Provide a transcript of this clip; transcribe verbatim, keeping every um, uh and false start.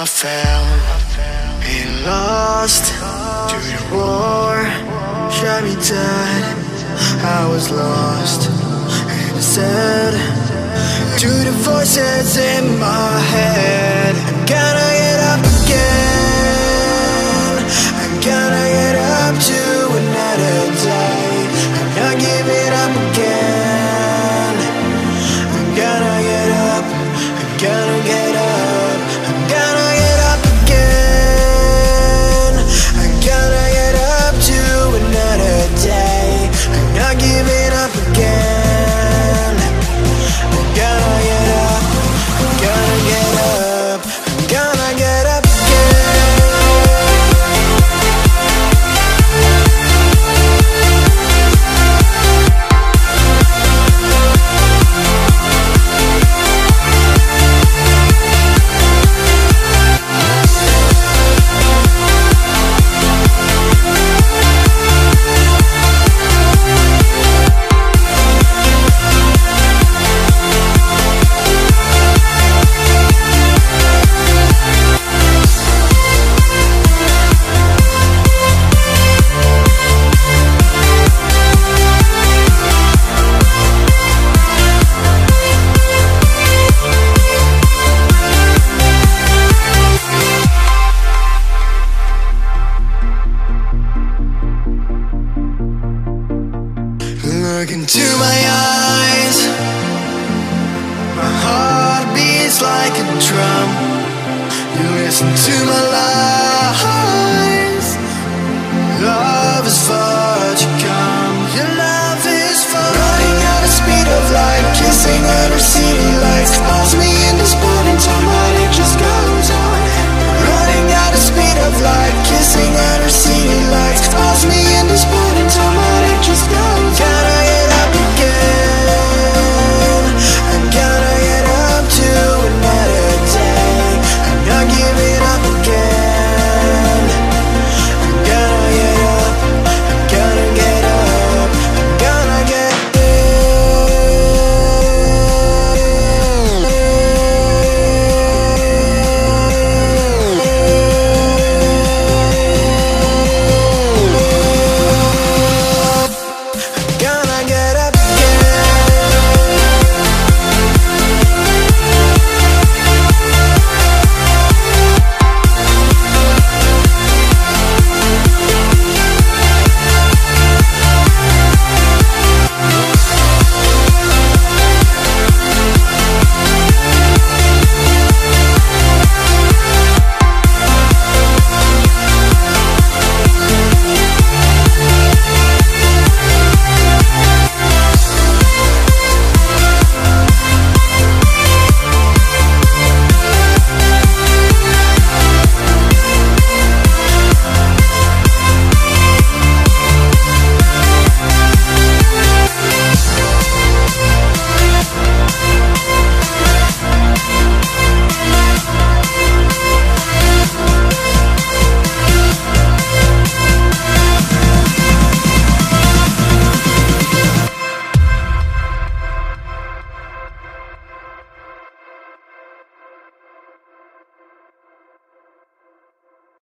I fell and lost to the roar, shot me dead. I was lost and sad to the voices in my head. I'm gonna get up again, I'm gonna get up to another day. I'm not giving up again, I'm gonna get up, I'm gonna get up, I'm gonna get up again, I'm gonna get up to another day. I'm not giving up again, I'm gonna get up, I'm gonna get up, I'm gonna get up again. Look into my eyes, my heart beats like a drum. You listen to my